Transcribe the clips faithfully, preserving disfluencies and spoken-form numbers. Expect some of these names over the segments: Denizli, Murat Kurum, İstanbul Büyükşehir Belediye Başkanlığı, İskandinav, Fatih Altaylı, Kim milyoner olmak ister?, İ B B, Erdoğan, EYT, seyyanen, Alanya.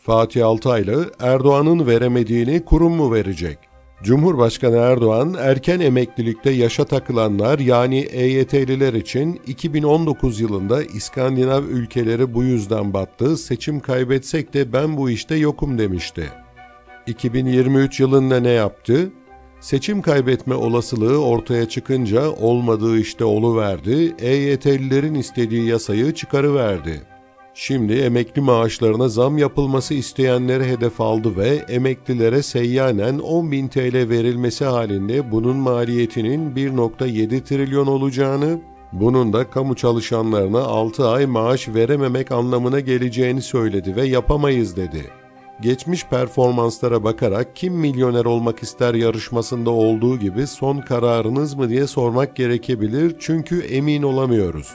Fatih Altaylı, Erdoğan'ın veremediğini kurum mu verecek? Cumhurbaşkanı Erdoğan, erken emeklilikte yaşa takılanlar yani E Y T'liler için iki bin on dokuz yılında İskandinav ülkeleri bu yüzden battı, seçim kaybetsek de ben bu işte yokum demişti. iki bin yirmi üç yılında ne yaptı? Seçim kaybetme olasılığı ortaya çıkınca olmadığı işte oluverdi, E Y T'lilerin istediği yasayı çıkarıverdi. Şimdi emekli maaşlarına zam yapılması isteyenleri hedef aldı ve emeklilere seyyanen on bin T L verilmesi halinde bunun maliyetinin bir nokta yedi trilyon olacağını, bunun da kamu çalışanlarına altı ay maaş verememek anlamına geleceğini söyledi ve yapamayız dedi. Geçmiş performanslara bakarak Kim Milyoner Olmak ister yarışmasında olduğu gibi son kararınız mı diye sormak gerekebilir çünkü emin olamıyoruz.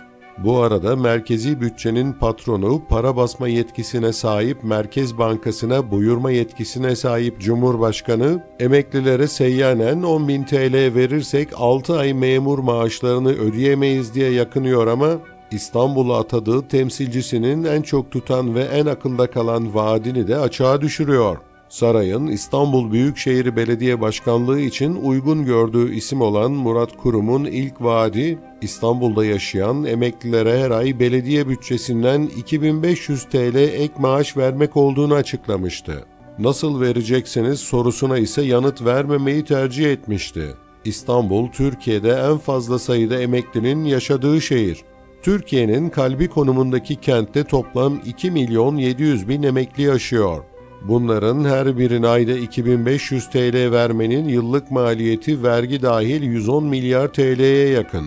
Bu arada merkezi bütçenin patronu, para basma yetkisine sahip Merkez Bankası'na buyurma yetkisine sahip Cumhurbaşkanı, emeklilere seyyanen on bin T L verirsek altı ay memur maaşlarını ödeyemeyiz diye yakınıyor ama İstanbul'a atadığı temsilcisinin en çok tutan ve en akılda kalan vaadini de açığa düşürüyor. Sarayın İstanbul Büyükşehir Belediye Başkanlığı için uygun gördüğü isim olan Murat Kurum'un ilk vaadi, İstanbul'da yaşayan emeklilere her ay belediye bütçesinden iki bin beş yüz T L ek maaş vermek olduğunu açıklamıştı. Nasıl vereceksiniz sorusuna ise yanıt vermemeyi tercih etmişti. İstanbul, Türkiye'de en fazla sayıda emeklinin yaşadığı şehir. Türkiye'nin kalbi konumundaki kentte toplam iki milyon yedi yüz bin emekli yaşıyor. Bunların her birine ayda iki bin beş yüz T L vermenin yıllık maliyeti vergi dahil yüz on milyar T L'ye yakın.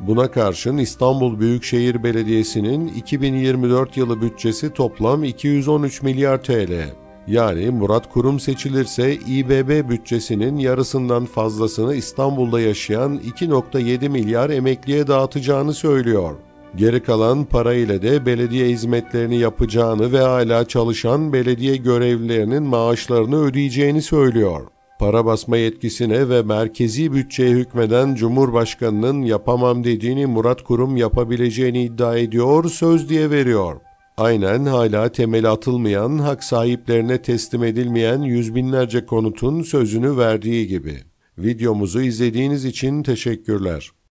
Buna karşın İstanbul Büyükşehir Belediyesi'nin iki bin yirmi dört yılı bütçesi toplam iki yüz on üç milyar T L. Yani Murat Kurum seçilirse İ B B bütçesinin yarısından fazlasını İstanbul'da yaşayan iki nokta yedi milyar emekliye dağıtacağını söylüyor. Geri kalan parayla de belediye hizmetlerini yapacağını ve hala çalışan belediye görevlilerinin maaşlarını ödeyeceğini söylüyor. Para basma yetkisine ve merkezi bütçeye hükmeden Cumhurbaşkanı'nın yapamam dediğini Murat Kurum yapabileceğini iddia ediyor, söz diye veriyor. Aynen hala temeli atılmayan, hak sahiplerine teslim edilmeyen yüz binlerce konutun sözünü verdiği gibi. Videomuzu izlediğiniz için teşekkürler.